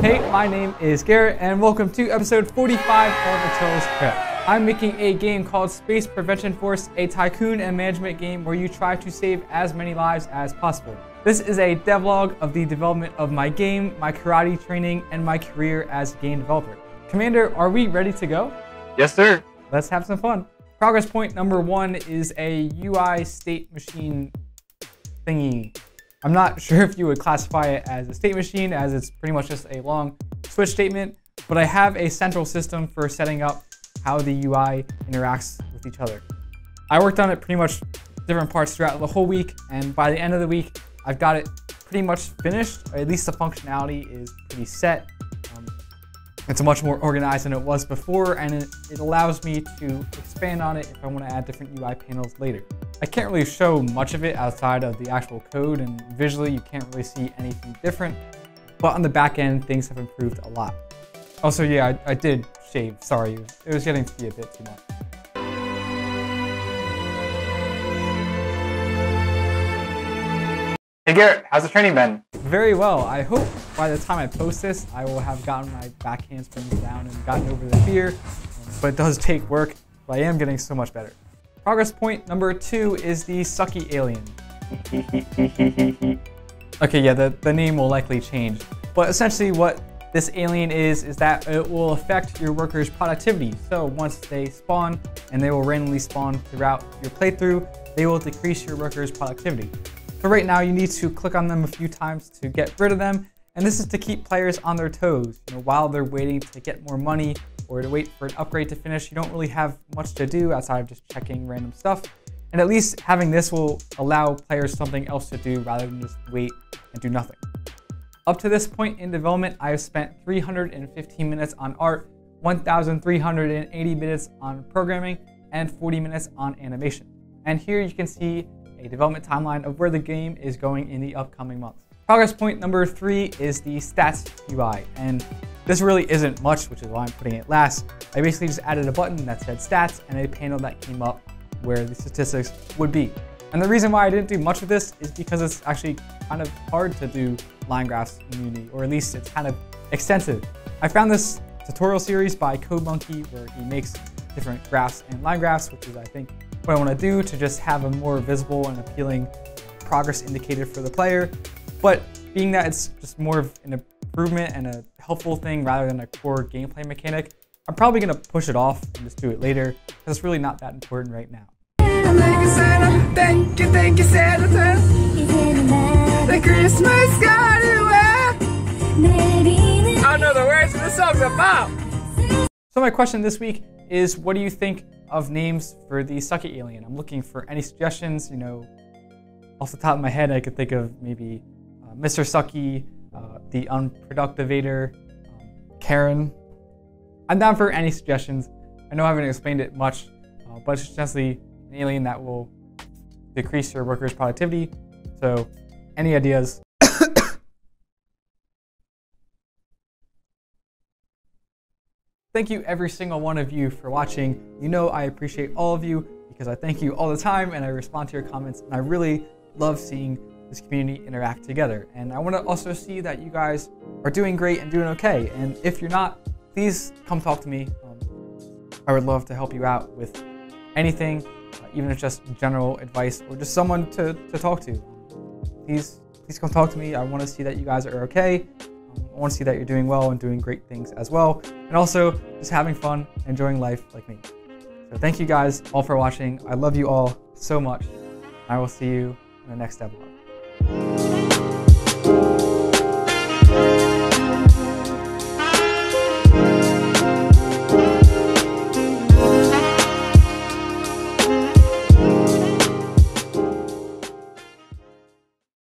Hey, my name is Garrett, and welcome to episode 45 of Attila's Trek. I'm making a game called Space Prevention Force, a tycoon and management game where you try to save as many lives as possible. This is a devlog of the development of my game, my karate training, and my career as a game developer. Commander, are we ready to go? Yes, sir. Let's have some fun. Progress point number one is a UI state machine thingy. I'm not sure if you would classify it as a state machine, as it's pretty much just a long switch statement, but I have a central system for setting up how the UI interacts with each other. I worked on it pretty much different parts throughout the whole week, and by the end of the week, I've got it pretty much finished, or at least the functionality is pretty set. It's much more organized than it was before, and it allows me to expand on it if I want to add different UI panels later. I can't really show much of it outside of the actual code, and visually you can't really see anything different, but on the back end, things have improved a lot. Also, yeah, I did shave, sorry, it was getting to be a bit too much. Hey Garrett, how's the training been? Very well. I hope by the time I post this, I will have gotten my back handsprings down and gotten over the fear, but it does take work, but I am getting so much better. Progress point number two is the sucky alien. Okay, yeah, the name will likely change, but essentially what this alien is that it will affect your workers' productivity. So once they spawn, and they will randomly spawn throughout your playthrough, they will decrease your workers' productivity. So right now you need to click on them a few times to get rid of them, and this is to keep players on their toes. You know, while they're waiting to get more money or to wait for an upgrade to finish, you don't really have much to do outside of just checking random stuff. And at least having this will allow players something else to do rather than just wait and do nothing. Up to this point in development, I have spent 315 minutes on art, 1,380 minutes on programming, and 40 minutes on animation. And here you can see a development timeline of where the game is going in the upcoming months. Progress point number three is the stats UI. And this really isn't much, which is why I'm putting it last. I basically just added a button that said stats and a panel that came up where the statistics would be. And the reason why I didn't do much of this is because it's actually kind of hard to do line graphs in Unity, or at least it's kind of extensive. I found this tutorial series by Code Monkey where he makes different graphs and line graphs, which is, I think, what I want to do to just have a more visible and appealing progress indicator for the player. But being that it's just more of an improvement and a helpful thing rather than a core gameplay mechanic, I'm probably going to push it off and just do it later, because it's really not that important right now. Thank you, Santa. The Christmas garden. I know the words of the song's about. So my question this week is, what do you think of names for the sucky alien? I'm looking for any suggestions. You know, off the top of my head, I could think of maybe Mr. Sucky, the Unproductivator, Karen. I'm down for any suggestions. I know I haven't explained it much, but it's essentially an alien that will decrease your workers' productivity. So, any ideas? Thank you every single one of you for watching. You know I appreciate all of you because I thank you all the time and I respond to your comments, and I really love seeing this community interact together. And I want to also see that you guys are doing great and doing okay. And if you're not, please come talk to me. I would love to help you out with anything, even if it's just general advice or just someone to talk to. Please come talk to me. I want to see that you guys are okay. I want to see that you're doing well and doing great things as well. And also just having fun, enjoying life like me. So thank you guys all for watching. I love you all so much. I will see you in the next episode.